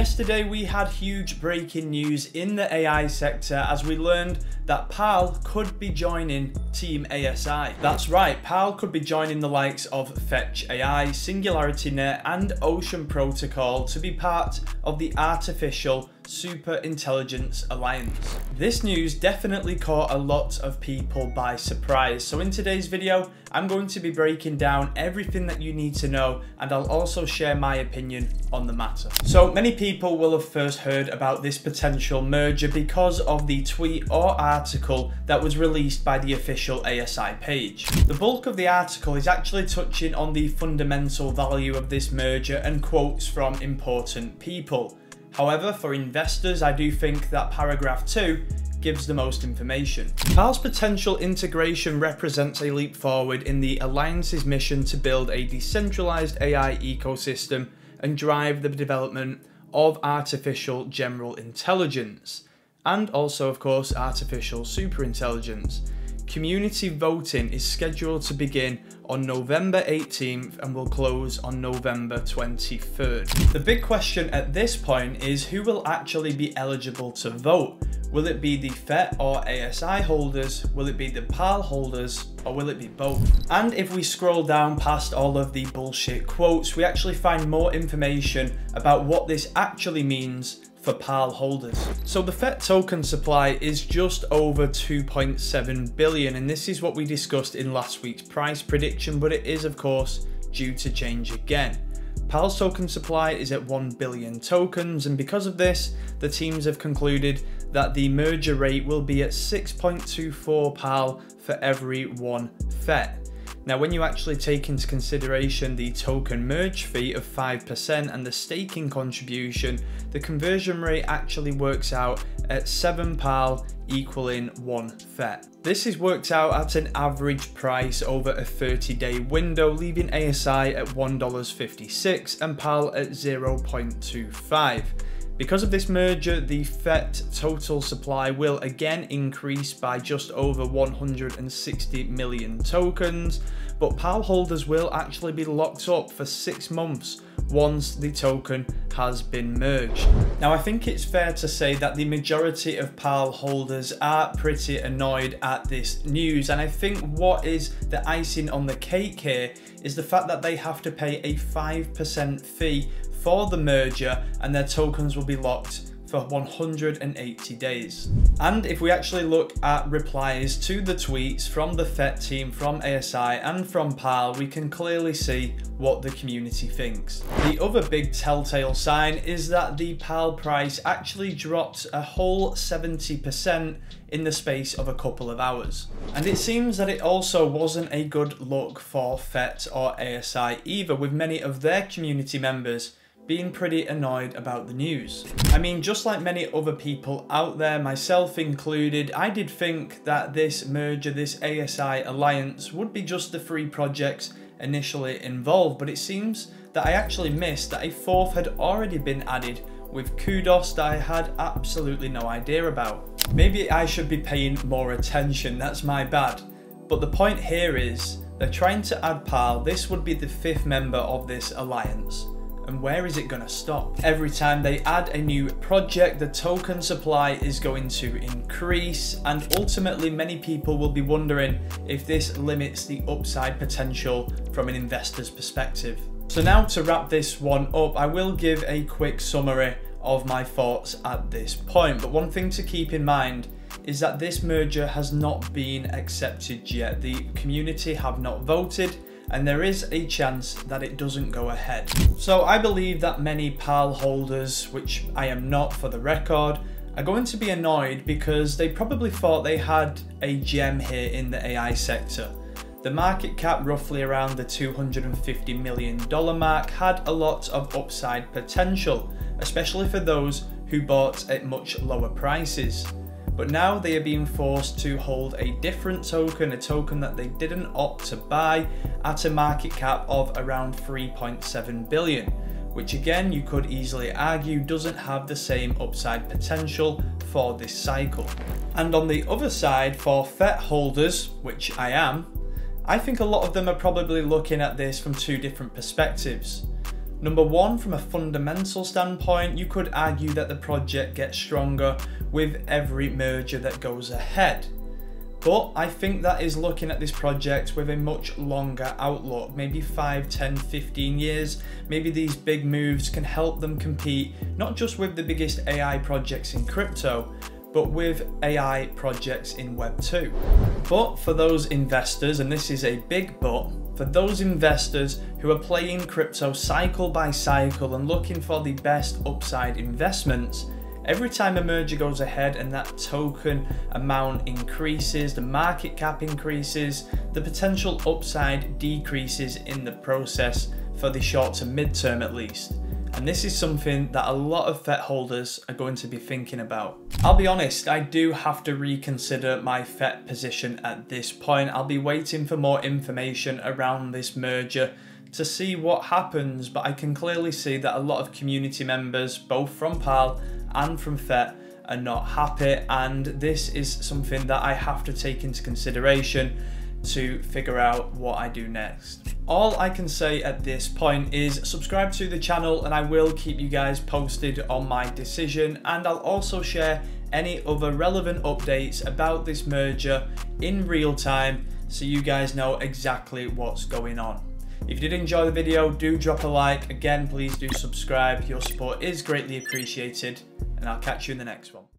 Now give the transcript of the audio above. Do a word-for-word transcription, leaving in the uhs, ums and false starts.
Yesterday we had huge breaking news in the A I sector as we learned that PAAL could be joining Team A S I. That's right, PAAL could be joining the likes of Fetch dot A I, SingularityNet and Ocean Protocol to be part of the Artificial Super Intelligence Alliance. This news definitely caught a lot of people by surprise, so in today's video I'm going to be breaking down everything that you need to know, and I'll also share my opinion on the matter. So many people will have first heard about this potential merger because of the tweet or article that was released by the official A S I page. The bulk of the article is actually touching on the fundamental value of this merger and quotes from important people. However, for investors, I do think that paragraph two gives the most information. PAAL's potential integration represents a leap forward in the Alliance's mission to build a decentralized A I ecosystem and drive the development of artificial general intelligence, and also, of course, artificial superintelligence. Community voting is scheduled to begin on November eighteenth and will close on November twenty-third. The big question at this point is who will actually be eligible to vote? Will it be the F E T or A S I holders? Will it be the PAAL holders? Or will it be both? And if we scroll down past all of the bullshit quotes, we actually find more information about what this actually means for PAAL holders. So the F E T token supply is just over two point seven billion, and this is what we discussed in last week's price prediction, but it is of course due to change again. PAAL's token supply is at one billion tokens, and because of this, the teams have concluded that the merger rate will be at six point two four PAAL for every one F E T. Now, when you actually take into consideration the token merge fee of five percent and the staking contribution, the conversion rate actually works out at seven PAAL equaling one F E T. This is worked out at an average price over a thirty day window, leaving A S I at one dollar fifty-six and PAAL at zero point two five. Because of this merger, the F E T total supply will again increase by just over one hundred sixty million tokens, but PAAL holders will actually be locked up for six months once the token has been merged. Now, I think it's fair to say that the majority of PAAL holders are pretty annoyed at this news, and I think what is the icing on the cake here is the fact that they have to pay a five percent fee for the merger, and their tokens will be locked for one hundred eighty days. And if we actually look at replies to the tweets from the F E T team, from A S I and from PAAL, we can clearly see what the community thinks. The other big telltale sign is that the PAAL price actually dropped a whole seventy percent in the space of a couple of hours. And it seems that it also wasn't a good look for F E T or A S I either, with many of their community members being pretty annoyed about the news. I mean, just like many other people out there, myself included, I did think that this merger, this A S I alliance, would be just the three projects initially involved, but it seems that I actually missed that a fourth had already been added with Kudos that I had absolutely no idea about. Maybe I should be paying more attention, that's my bad. But the point here is, they're trying to add PAAL, this would be the fifth member of this alliance. And where is it going to stop? Every time they add a new project, the token supply is going to increase, and ultimately many people will be wondering if this limits the upside potential from an investor's perspective. So now, to wrap this one up, I will give a quick summary of my thoughts at this point, but one thing to keep in mind is that this merger has not been accepted yet. The community have not voted, and there is a chance that it doesn't go ahead. So I believe that many PAAL holders, which I am not for the record, are going to be annoyed because they probably thought they had a gem here in the A I sector. The market cap, roughly around the two hundred fifty million dollar mark, had a lot of upside potential, especially for those who bought at much lower prices. But now they are being forced to hold a different token, a token that they didn't opt to buy, at a market cap of around three point seven billion, which again you could easily argue doesn't have the same upside potential for this cycle. And on the other side, for F E T holders, which I am, I think a lot of them are probably looking at this from two different perspectives. Number one, from a fundamental standpoint, you could argue that the project gets stronger with every merger that goes ahead. But I think that is looking at this project with a much longer outlook, maybe five, ten, fifteen years. Maybe these big moves can help them compete, not just with the biggest A I projects in crypto, but with A I projects in Web two. But for those investors, and this is a big but, for those investors who are playing crypto cycle by cycle and looking for the best upside investments, every time a merger goes ahead and that token amount increases, the market cap increases, the potential upside decreases in the process for the short to mid-term at least. And this is something that a lot of F E T holders are going to be thinking about. I'll be honest, I do have to reconsider my F E T position at this point. I'll be waiting for more information around this merger to see what happens, but I can clearly see that a lot of community members, both from PAAL and from F E T, are not happy, and this is something that I have to take into consideration to figure out what I do next. All I can say at this point is subscribe to the channel, and I will keep you guys posted on my decision, and I'll also share any other relevant updates about this merger in real time so you guys know exactly what's going on. If you did enjoy the video, do drop a like. Again, please do subscribe. Your support is greatly appreciated, and I'll catch you in the next one.